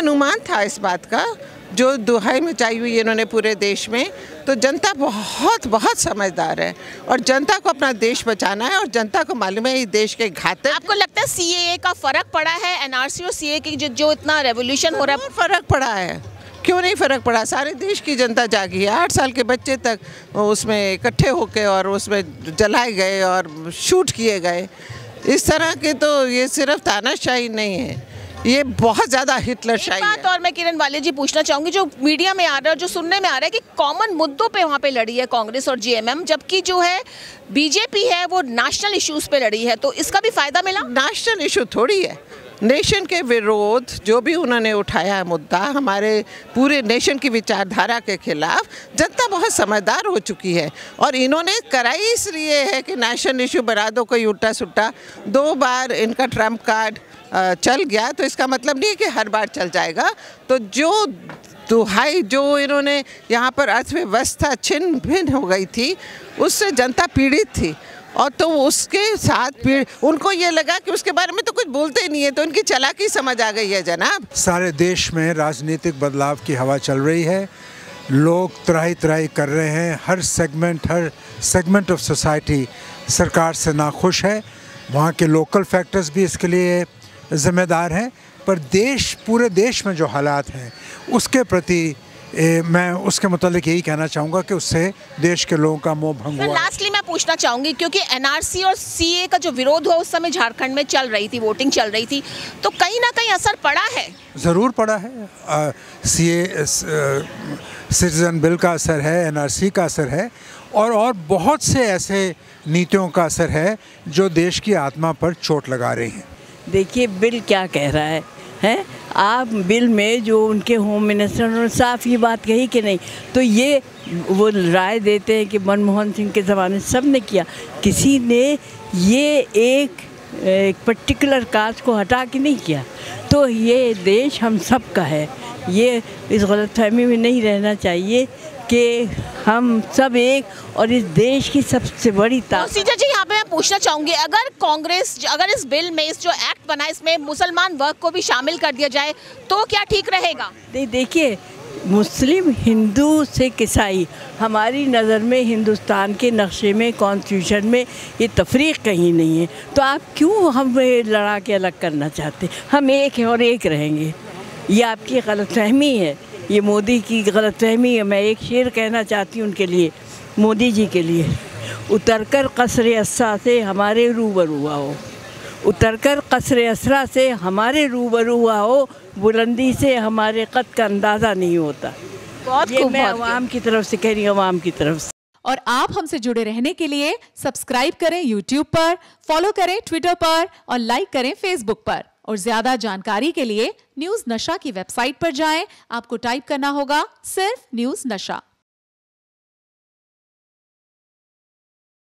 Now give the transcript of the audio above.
अनुमान था इस बात का, जो दुहाई मचाई हुई इन्होंने पूरे देश में। तो जनता बहुत बहुत समझदार है और जनता को अपना देश बचाना है और जनता को मालूम है ये देश के घाते। आपको लगता है CAA का फ़र्क पड़ा है NRC और CAA की जो इतना रेवोल्यूशन हो रहा है? फ़र्क पड़ा है, क्यों नहीं फ़र्क पड़ा। सारे देश की जनता जागी है, 8 साल के बच्चे तक उसमें इकट्ठे होके और उसमें जलाए गए और शूट किए गए। इस तरह के तो ये सिर्फ तानाशाही नहीं है, ये बहुत ज़्यादा हिटलरशाही है। और मैं किरण वाले जी पूछना चाहूँगी, जो मीडिया में आ रहा है, जो सुनने में आ रहा है कि कॉमन मुद्दों पे वहाँ पे लड़ी है कांग्रेस और JMM, जबकि जो है बीजेपी है वो नेशनल इश्यूज़ पे लड़ी है, तो इसका भी फ़ायदा मिला। नेशनल इशू थोड़ी है, नेशन के विरोध जो भी उन्होंने उठाया है मुद्दा, हमारे पूरे नेशन की विचारधारा के खिलाफ, जनता बहुत समझदार हो चुकी है। और इन्होंने कराई इसलिए है कि नेशनल इशू बना दो कोई उल्टा सुट्टा। 2 बार इनका ट्रम्प कार्ड चल गया, तो इसका मतलब नहीं है कि हर बार चल जाएगा। तो जो दुहाई जो इन्होंने यहाँ पर अर्थव्यवस्था छिन्न भिन्न हो गई थी, उससे जनता पीड़ित थी और तो उसके साथ उनको ये लगा कि उसके बारे में तो कुछ बोलते ही नहीं है, तो उनकी चालाकी समझ आ गई है जनाब। सारे देश में राजनीतिक बदलाव की हवा चल रही है, लोग तराई तराई कर रहे हैं, हर सेगमेंट ऑफ सोसाइटी सरकार से नाखुश है। वहाँ के लोकल फैक्टर्स भी इसके लिए ज़िम्मेदार हैं, पर देश, पूरे देश में जो हालात हैं उसके प्रति मैं उसके मतलब यही कहना चाहूँगा कि उससे देश के लोगों का मोह भंग हुआ। लास्टली मैं पूछना चाहूँगी, क्योंकि NRC और CAA का जो विरोध हुआ उस समय झारखंड में चल रही थी, वोटिंग चल रही थी, तो कहीं ना कहीं असर पड़ा है। ज़रूर पड़ा है, CAA सिटीजन बिल का असर है, NRC का असर है और बहुत से ऐसे नीतियों का असर है जो देश की आत्मा पर चोट लगा रही हैं। देखिए बिल क्या कह रहा है, आप बिल में जो उनके होम मिनिस्टर उन्होंने साफ ये बात कही कि नहीं, तो ये वो राय देते हैं कि मनमोहन सिंह के ज़माने सब ने किया, किसी ने ये एक पर्टिकुलर कास्ट को हटा के नहीं किया। तो ये देश हम सब का है, ये इस गलतफहमी में नहीं रहना चाहिए कि हम सब एक, और इस देश की सबसे बड़ी ताकत। सीता जी, यहाँ पे मैं पूछना चाहूँगी, अगर कांग्रेस, अगर इस बिल में, इस जो एक्ट बना इसमें मुसलमान वर्ग को भी शामिल कर दिया जाए तो क्या ठीक रहेगा? देखिए मुस्लिम, हिंदू से ईसाई, हमारी नज़र में हिंदुस्तान के नक्शे में, कॉन्स्टिट्यूशन में ये तफरीक कहीं नहीं है, तो आप क्यों हम लड़ा के अलग करना चाहते? हम एक हैं और एक रहेंगे। ये आपकी गलतफहमी है, ये मोदी की गलतफहमी है। मैं एक शेर कहना चाहती हूँ उनके लिए, मोदी जी के लिए, उतरकर कसरे अस्रा से हमारे रूबरू आओ, उतरकर कसरे अस्रा से हमारे रूबरू आओ, बुलंदी से हमारे कद का अंदाज़ा नहीं होता। ये मैं आवाम की तरफ से कह रही हूँ, आवाम की तरफ से। और आप हमसे जुड़े रहने के लिए सब्सक्राइब करें YouTube पर, फॉलो करें Twitter पर और लाइक करें Facebook पर। और ज्यादा जानकारी के लिए न्यूज़ नशा की वेबसाइट पर जाएं। आपको टाइप करना होगा सिर्फ न्यूज़ नशा।